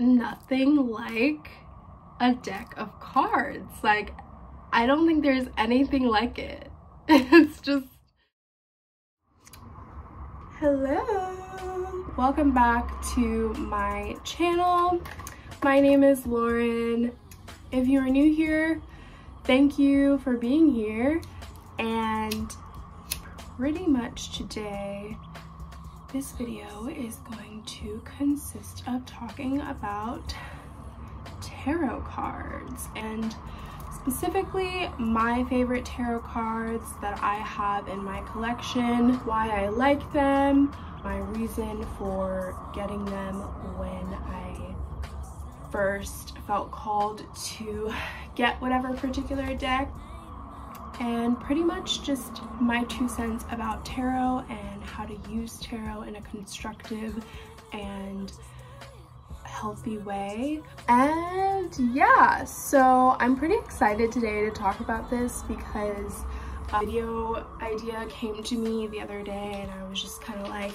nothing like a deck of cards. Like, I don't think there's anything like it. It's just... Hello! Welcome back to my channel. My name is Lauren. If you are new here, thank you for being here. And pretty much today, this video is going to consist of talking about tarot cards, and specifically my favorite tarot cards that I have in my collection, why I like them, my reason for getting them when I first felt called to get whatever particular deck, and pretty much just my 2 cents about tarot and how to use tarot in a constructive and healthy way. And yeah, so I'm pretty excited today to talk about this because a video idea came to me the other day and I was just kind of like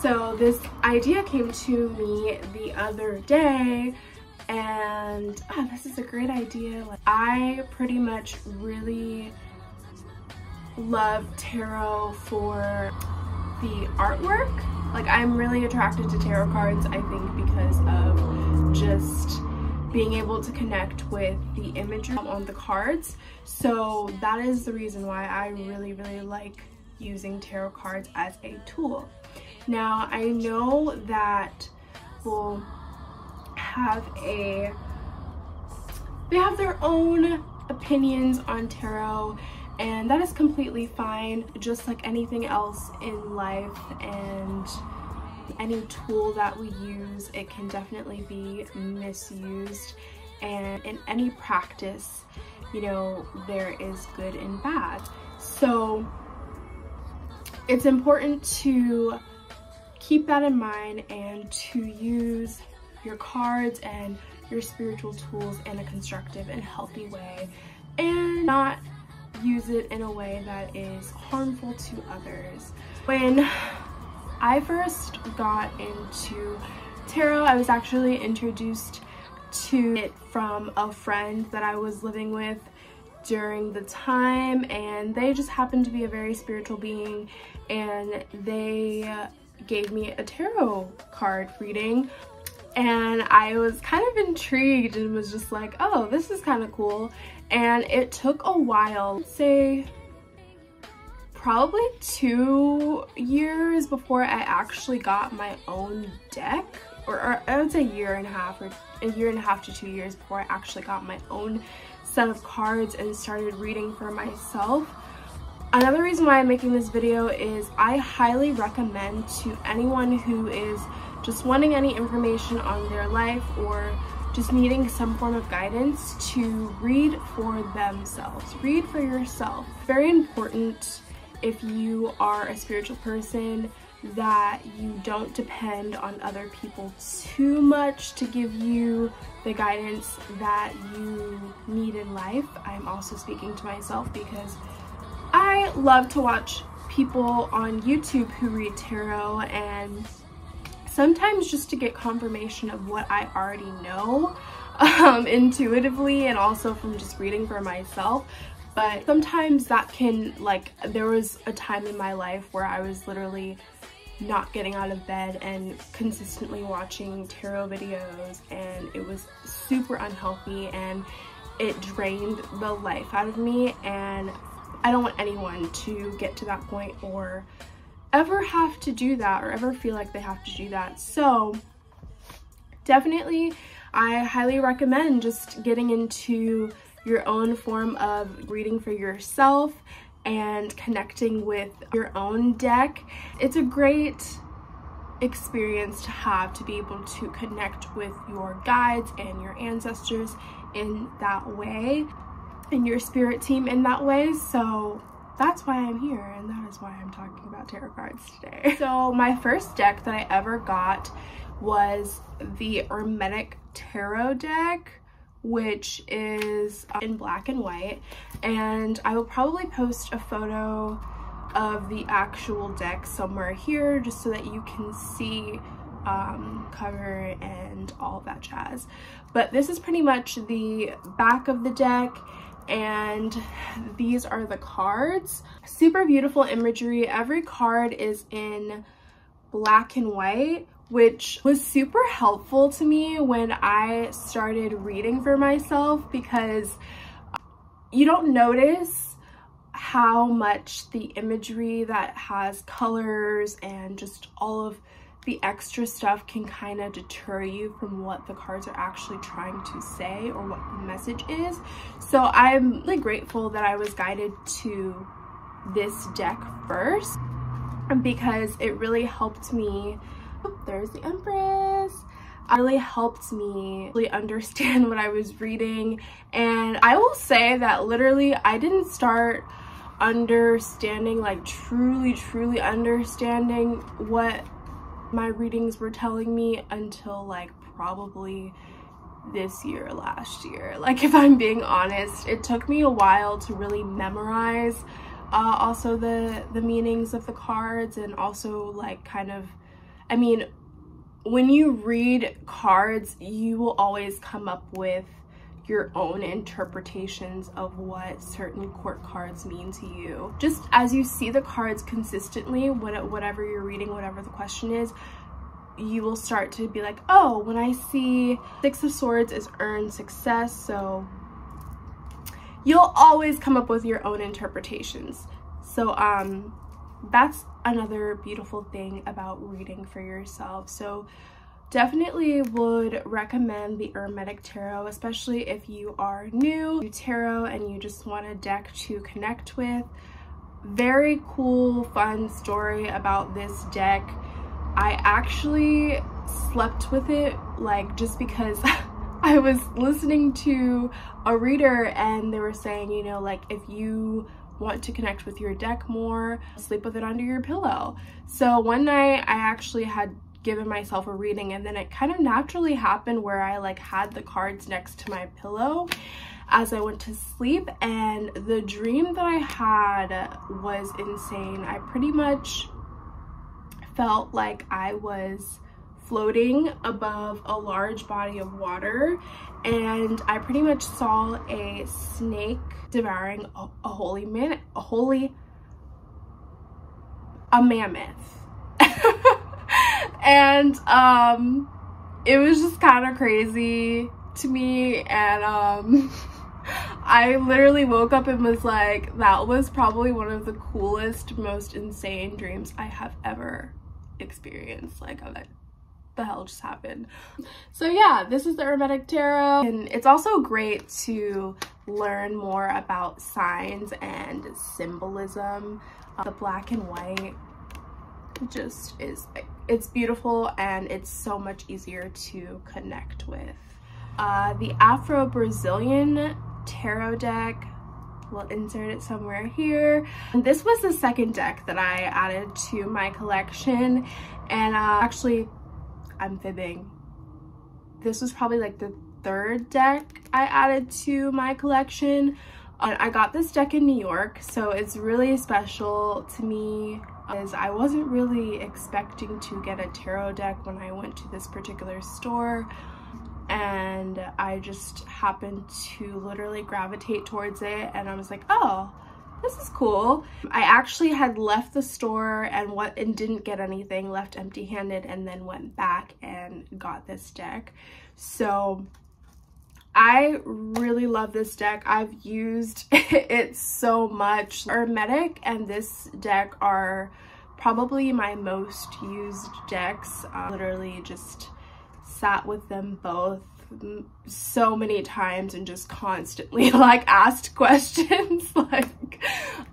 so this idea came to me the other day and this is a great idea. Like, I pretty much really love tarot for the artwork. Like, I'm really attracted to tarot cards, I think, because of just being able to connect with the imagery on the cards. So that is the reason why I really, really like using tarot cards as a tool. Now, I know that we'll have they have their own opinions on tarot, and that is completely fine, just like anything else in life and any tool that we use. It can definitely be misused, and in any practice, you know, there is good and bad. So it's important to keep that in mind and to use your cards and your spiritual tools in a constructive and healthy way, and not use it in a way that is harmful to others. When I first got into tarot, I was actually introduced to it from a friend that I was living with during the time, and they just happened to be a very spiritual being, and they gave me a tarot card reading, and I was kind of intrigued and was just like, oh, this is kind of cool. And it took a while, I'd say probably 2 years before I actually got my own deck, or I would say a year and a half to 2 years before I actually got my own set of cards and started reading for myself. Another reason why I'm making this video is I highly recommend to anyone who is just wanting any information on their life or just needing some form of guidance to read for themselves. Read for yourself. Very important if you are a spiritual person that you don't depend on other people too much to give you the guidance that you need in life. I'm also speaking to myself because I love to watch people on YouTube who read tarot, and sometimes just to get confirmation of what I already know intuitively, and also from just reading for myself. But sometimes that can, like, there was a time in my life where I was literally not getting out of bed and consistently watching tarot videos, and it was super unhealthy and it drained the life out of me, and I don't want anyone to get to that point or ever have to do that or ever feel like they have to do that. So definitely I highly recommend just getting into your own form of reading for yourself and connecting with your own deck. It's a great experience to have, to be able to connect with your guides and your ancestors in that way, and your spirit team in that way. So that's why I'm here, and that is why I'm talking about tarot cards today. So my first deck that I ever got was the Hermetic Tarot deck, which is in black and white, and I will probably post a photo of the actual deck somewhere here just so that you can see cover and all that jazz. But this is pretty much the back of the deck, and these are the cards. Super beautiful imagery. Every card is in black and white, which was super helpful to me when I started reading for myself, because you don't notice how much the imagery that has colors and just all of the extra stuff can kind of deter you from what the cards are actually trying to say or what the message is. So I'm really grateful that I was guided to this deck first, because it really helped me. Oh, there's the Empress. It really helped me really understand what I was reading. And I will say that literally I didn't start understanding, like truly understanding what my readings were telling me until like probably this year, last year. Like, if I'm being honest, it took me a while to really memorize also the meanings of the cards, and also like kind of, I mean, when you read cards, you will always come up with your own interpretations of what certain court cards mean to you. Just as you see the cards consistently, whatever you're reading, whatever the question is, you will start to be like, oh, when I see Six of Swords is earned success, so you'll always come up with your own interpretations. So that's another beautiful thing about reading for yourself. So definitely would recommend the Hermetic Tarot, especially if you are new to tarot and you just want a deck to connect with. Very cool, fun story about this deck. I actually slept with it, like, just because I was listening to a reader and they were saying, you know, like, if you want to connect with your deck more, sleep with it under your pillow. So one night I actually had given myself a reading, and then it kind of naturally happened where I like had the cards next to my pillow as I went to sleep, and the dream that I had was insane. I pretty much felt like I was floating above a large body of water, and I pretty much saw a snake devouring a mammoth. And it was just kind of crazy to me, and I literally woke up and was like, that was probably one of the coolest, most insane dreams I have ever experienced. Like, I'm like, the hell just happened? So yeah, this is the Hermetic Tarot, and it's also great to learn more about signs and symbolism. The black and white just is, it's beautiful, and it's so much easier to connect with. The Afro-Brazilian tarot deck, we'll insert it somewhere here. And this was the second deck that I added to my collection, and actually I'm fibbing, this was probably like the third deck I added to my collection. And I got this deck in New York, so it's really special to me, as I wasn't really expecting to get a tarot deck when I went to this particular store, and I just happened to literally gravitate towards it, and I was like, oh, this is cool. I actually had left the store and didn't get anything, left empty-handed, and then went back and got this deck. So I really love this deck. I've used it so much. Hermetic and this deck are probably my most used decks. Literally just sat with them both so many times and just constantly like asked questions. Like,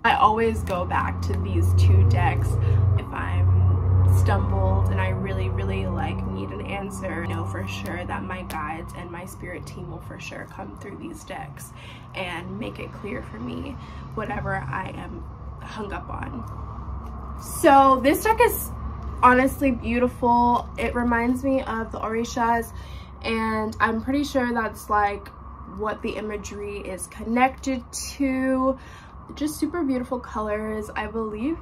I always go back to these two decks if I'm stumbled and I really like need an answer. I know for sure that my guides and my spirit team will for sure come through these decks and make it clear for me whatever I am hung up on. So this deck is honestly beautiful. It reminds me of the Orishas, and I'm pretty sure that's like what the imagery is connected to. Just super beautiful colors. I believe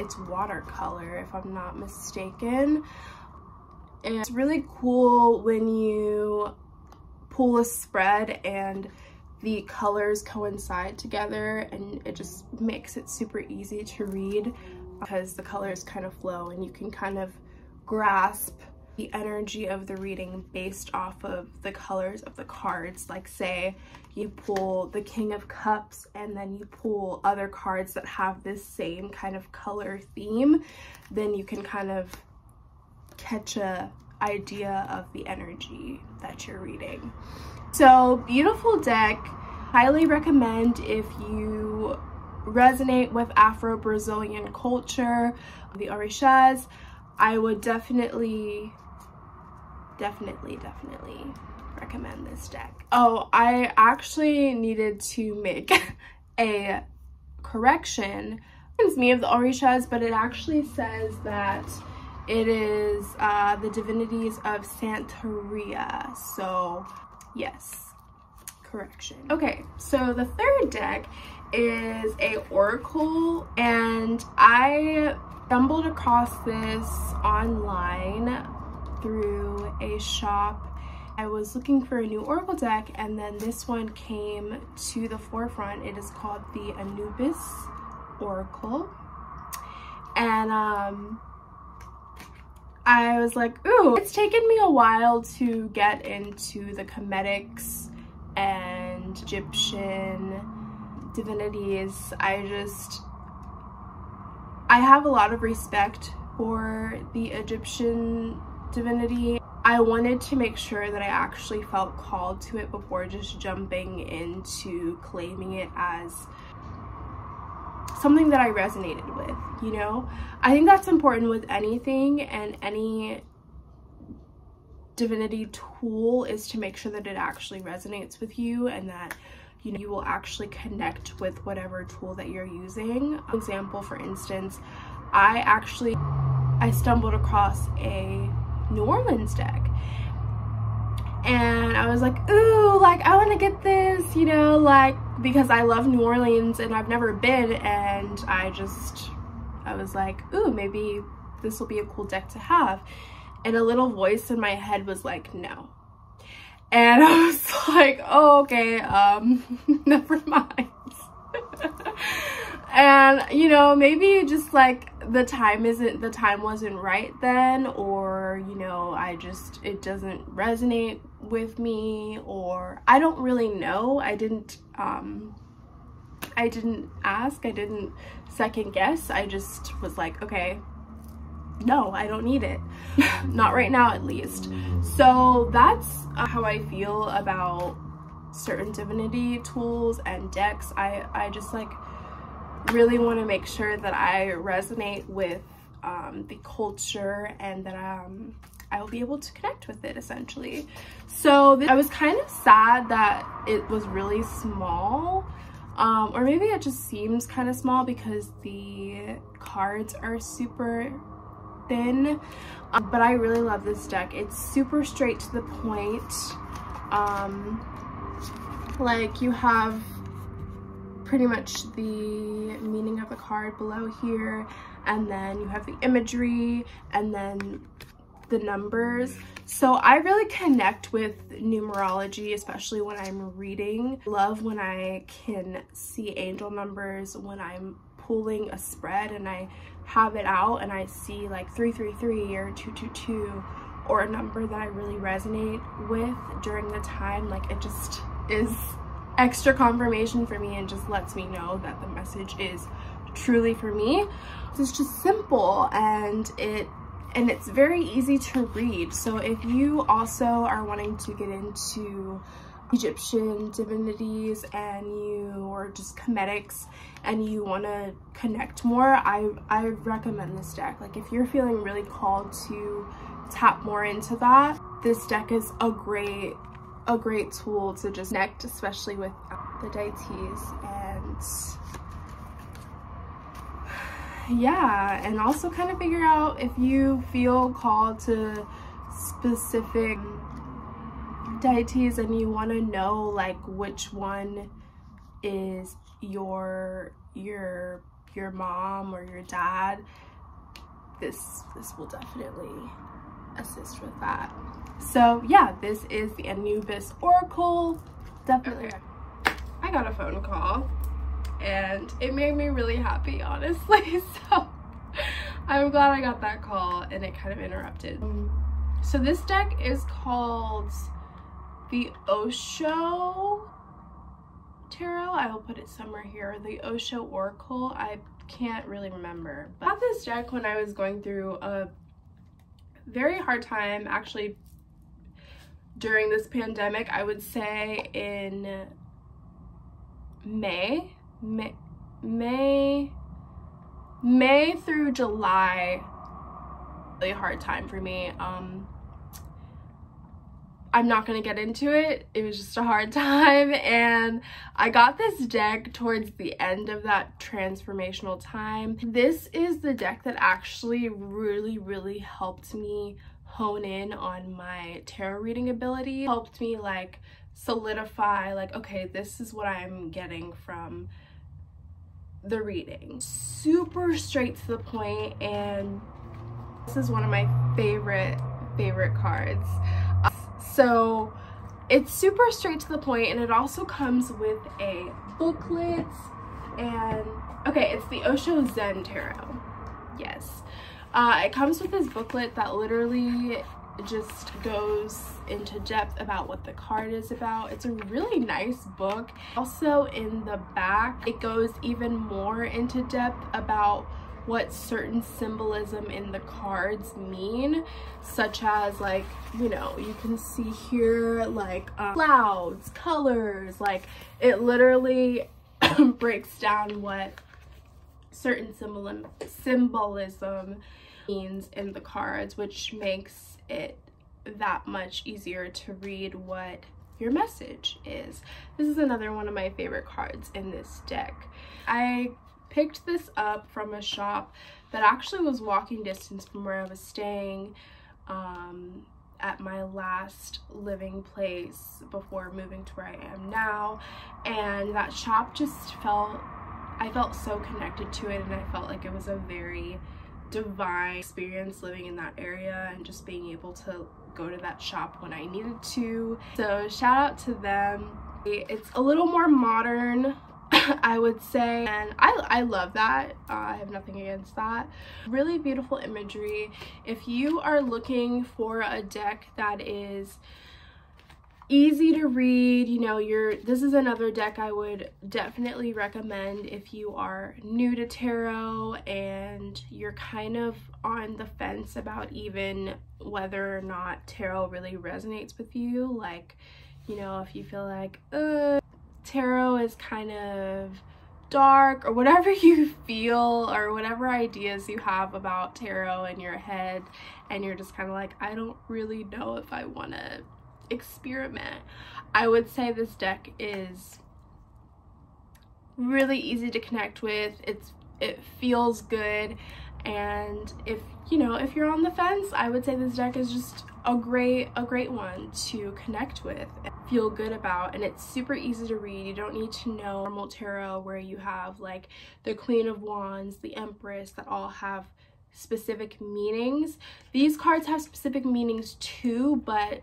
it's watercolor if I'm not mistaken. And it's really cool when you pull a spread and the colors coincide together, and it just makes it super easy to read because the colors kind of flow and you can kind of grasp the energy of the reading based off of the colors of the cards. Like, say you pull the King of Cups and then you pull other cards that have this same kind of color theme, then you can kind of catch a idea of the energy that you're reading. So, beautiful deck. Highly recommend if you resonate with Afro-Brazilian culture, the Orishas. I would definitely recommend this deck. Oh, I actually needed to make a correction. It reminds me of the Orishas, but it actually says that it is the divinities of Santeria. So, yes, correction. Okay, so the third deck is a oracle, and I stumbled across this online through a shop. I was looking for a new oracle deck, and then this one came to the forefront. It is called the Anubis Oracle, and I was like, ooh, it's taken me a while to get into the Kemetics and Egyptian divinities. I have a lot of respect for the Egyptian divinity. I wanted to make sure that I actually felt called to it before just jumping into claiming it as something that I resonated with, you know? I think that's important with anything and any divinity tool, is to make sure that it actually resonates with you and that, you know, you will actually connect with whatever tool that you're using. For example, for instance, I stumbled across a New Orleans deck, and I was like, ooh, like, I want to get this, you know, like, because I love New Orleans and I've never been, and I was like, ooh, maybe this will be a cool deck to have. And a little voice in my head was like, no. And I was like, oh, okay, never mind. And, you know, maybe just like the time wasn't right then, or, you know, it doesn't resonate with me, or I don't really know. I didn't ask, I didn't second guess. I just was like, okay, no, I don't need it. Not right now, at least. So that's how I feel about certain divinity tools and decks. I just like really want to make sure that I resonate with the culture, and that I will be able to connect with it, essentially. So I was kind of sad that it was really small, or maybe it just seems kind of small because the cards are super thin, but I really love this deck. It's super straight to the point. Like, you have pretty much the meaning of the card below here, and then you have the imagery, and then the numbers. So I really connect with numerology, especially when I'm reading. I love when I can see angel numbers when I'm pulling a spread and I have it out and I see like 333 or 222, or a number that I really resonate with during the time. Like, it just is extra confirmation for me and just lets me know that the message is truly for me. It's just simple, and it's very easy to read. So if you also are wanting to get into Egyptian divinities or just Kemetics, and you want to connect more, I recommend this deck. Like, if you're feeling really called to tap more into that, this deck is a great tool to just connect, especially with the deities, and yeah, and also kind of figure out if you feel called to specific deities and you want to know like which one is your mom or your dad. This will definitely assist with that. So yeah, this is the Anubis Oracle. Definitely. Okay. I got a phone call and it made me really happy, honestly. So I'm glad I got that call and it kind of interrupted. So this deck is called the Osho Tarot. I will put it somewhere here. The Osho Oracle. I can't really remember. But I got this deck when I was going through a very hard time, actually, during this pandemic. I would say in May through July, really hard time for me. I'm not gonna get into it. It was just a hard time, and I got this deck towards the end of that transformational time. This is the deck that actually really helped me hone in on my tarot reading ability. Helped me like solidify, like, okay, this is what I'm getting from the reading. Super straight to the point, and this is one of my favorite cards. So it's super straight to the point, and it also comes with a booklet. And okay, it's the Osho Zen Tarot. Yes. It comes with this booklet that literally just goes into depth about what the card is about. It's a really nice book. Also in the back, it goes even more into depth about what certain symbolism in the cards mean, such as, like, you know, you can see here, like, clouds, colors, like, it literally breaks down what certain symbolism means in the cards, which makes it that much easier to read what your message is. This is another one of my favorite cards in this deck. I picked this up from a shop that actually was walking distance from where I was staying at my last living place before moving to where I am now. And that shop just felt, I felt so connected to it, and I felt like it was a very divine experience living in that area and just being able to go to that shop when I needed to. So shout out to them. It's a little more modern, I would say, and I love that. I have nothing against that. Really beautiful imagery. If you are looking for a deck that is easy to read, you know, this is another deck I would definitely recommend if you are new to tarot and you're kind of on the fence about even whether or not tarot really resonates with you. Like, you know, if you feel like, tarot is kind of dark, or whatever you feel, or whatever ideas you have about tarot in your head, and you're just kind of like, I don't really know if I want to experiment. I would say this deck is really easy to connect with. It feels good, and if, you know, if you're on the fence, I would say this deck is just a great one to connect with and feel good about. And it's super easy to read. You don't need to know normal tarot where you have like the Queen of Wands, the Empress, that all have specific meanings. These cards have specific meanings too, but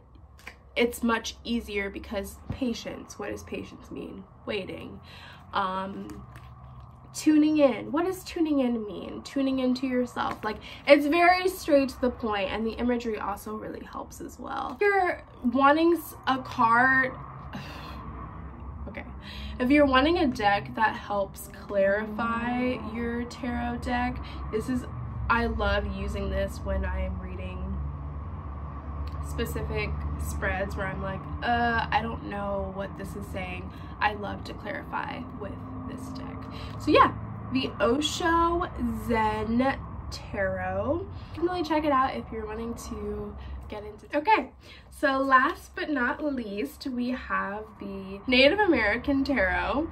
it's much easier because patience. What does patience mean? Waiting. Tuning in. What does tuning in mean? Tuning into yourself. Like, it's very straight to the point, and the imagery also really helps as well. If you're wanting a card, okay, if you're wanting a deck that helps clarify your tarot deck, this is, I love using this when I'm reading specific spreads where I'm like, I don't know what this is saying. I love to clarify with this deck. So yeah, the Osho Zen Tarot. Definitely check it out if you're wanting to get into it. Okay, so last but not least, we have the Native American Tarot.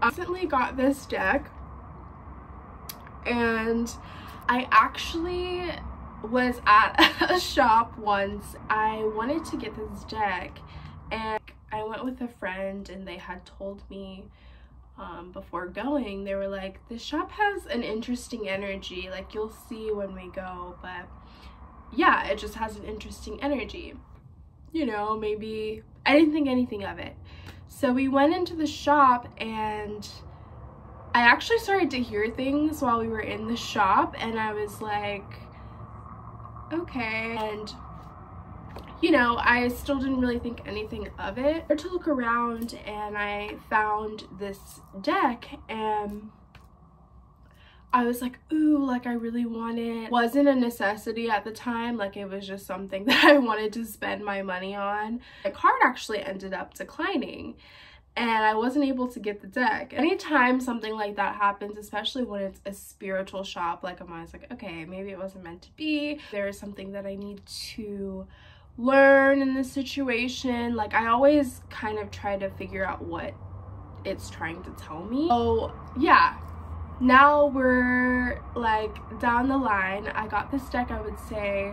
I recently got this deck, and I actually was at a shop once. I wanted to get this deck, and I went with a friend, and they had told me before going, they were like, this shop has an interesting energy, like, you'll see when we go, but yeah, it just has an interesting energy. You know, maybe I didn't think anything of it. So we went into the shop and I actually started to hear things while we were in the shop, and I was like, okay. And you know, I still didn't really think anything of it. I started to look around and I found this deck and I was like, ooh, like I really want it. It wasn't a necessity at the time, like it was just something that I wanted to spend my money on. My card actually ended up declining and I wasn't able to get the deck. Anytime something like that happens, especially when it's a spiritual shop, like I'm always like, okay, maybe it wasn't meant to be. There is something that I need to learn in this situation. Like I always kind of try to figure out what it's trying to tell me. So yeah, now we're like down the line. I got this deck, I would say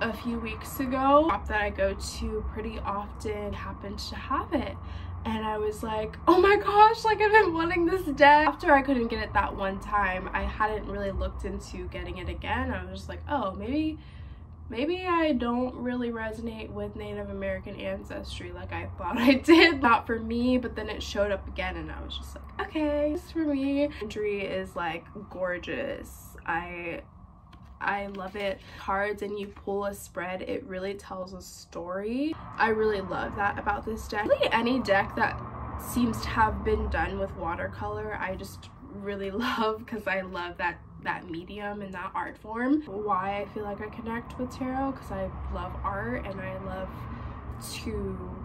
a few weeks ago. Shop that I go to pretty often happened to have it and I was like, oh my gosh, like I've been wanting this deck. After I couldn't get it that one time, I hadn't really looked into getting it again. I was just like, oh, maybe I don't really resonate with Native American ancestry like I thought I did. Not for me, but then it showed up again and I was just like, okay, it's for me. Imagery is like gorgeous. I love it. Cards and you pull a spread, it really tells a story. I really love that about this deck. Really any deck that seems to have been done with watercolor, I just really love, because I love that medium and that art form. Why I feel like I connect with tarot, because I love art and I love to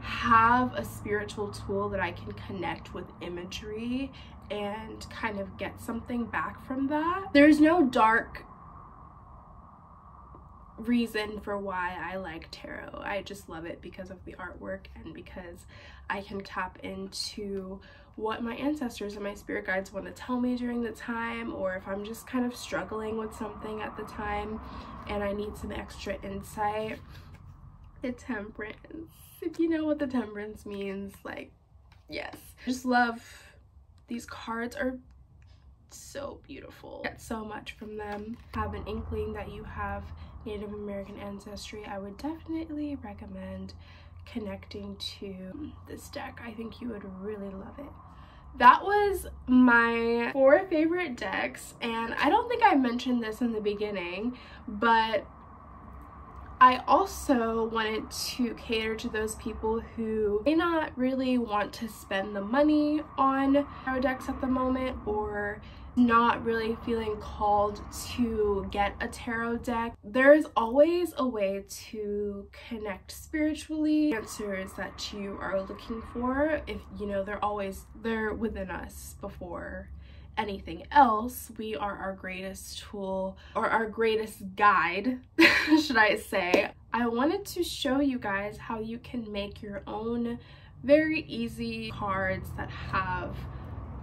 have a spiritual tool that I can connect with imagery and kind of get something back from that. There's no dark reason for why I like tarot. I just love it because of the artwork and because I can tap into what my ancestors and my spirit guides want to tell me during the time, or if I'm just kind of struggling with something at the time and I need some extra insight. The Temperance, if you know what the Temperance means, like, yes. I just love these cards. Are so beautiful. I get so much from them. Have an inkling that you have Native American ancestry, I would definitely recommend connecting to this deck. I think you would really love it. That was my 4 favorite decks, and I don't think I mentioned this in the beginning, but I also wanted to cater to those people who may not really want to spend the money on tarot decks at the moment, or not really feeling called to get a tarot deck. There's always a way to connect spiritually. Answers that you are looking for, if you know, they're within us. Before anything else, we are our greatest tool, or our greatest guide, should I say. I wanted to show you guys how you can make your own very easy cards that have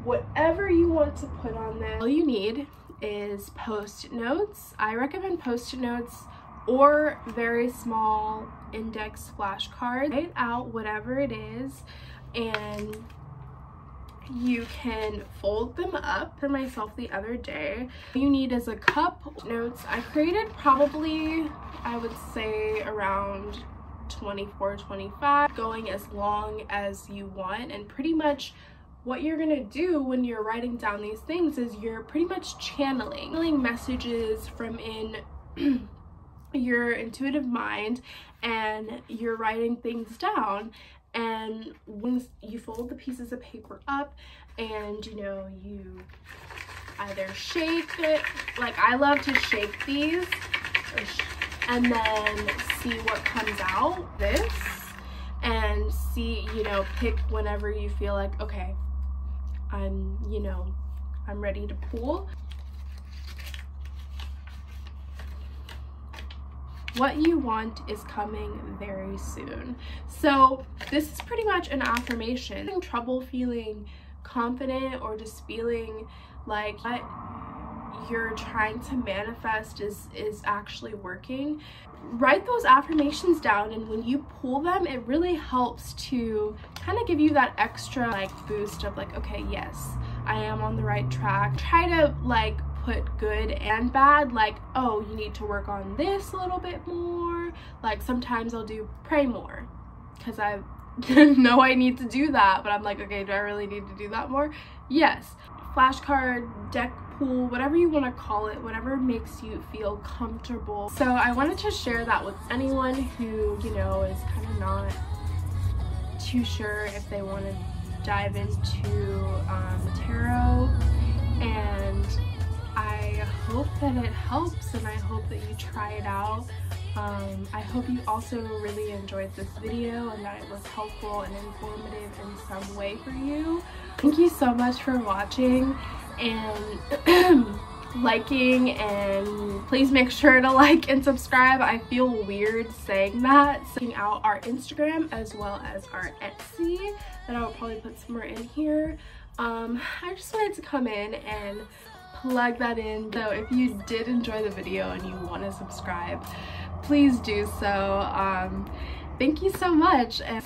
whatever you want to put on them. All you need is Post-it notes. I recommend Post-it notes or very small index flashcards. Write out whatever it is and you can fold them up. For myself the other day, all you need is a cup. Notes I created probably, I would say around 24-25, going as long as you want. And pretty much what you're gonna do when you're writing down these things is you're pretty much channeling messages from in your intuitive mind, and you're writing things down. And when you fold the pieces of paper up and, you know, you either shake it, like I love to shake these, and then see what comes out. This, and see, you know, pick whenever you feel like, okay, I'm ready to pull. What you want is coming very soon. So this is pretty much an affirmation. I'm having trouble feeling confident, or just feeling like what you're trying to manifest is actually working. Write those affirmations down, and when you pull them, it really helps to kind of give you that extra like boost of like, okay, yes, I am on the right track. Try to like put good and bad, like, oh, you need to work on this a little bit more. Like, sometimes I'll do pray more because I know I need to do that, but I'm like, okay, do I really need to do that more? Yes. Flashcard, deck pool, whatever you want to call it, whatever makes you feel comfortable. So I wanted to share that with anyone who, you know, is kind of not too sure if they want to dive into tarot, and I hope that it helps and I hope that you try it out. I hope you also really enjoyed this video and that it was helpful and informative in some way for you. Thank you so much for watching and liking, and please make sure to like and subscribe. I feel weird saying that. Checking out our Instagram as well as our Etsy that I'll probably put somewhere in here. I just wanted to come in and plug that in. So if you did enjoy the video and you want to subscribe, please do so. Thank you so much. And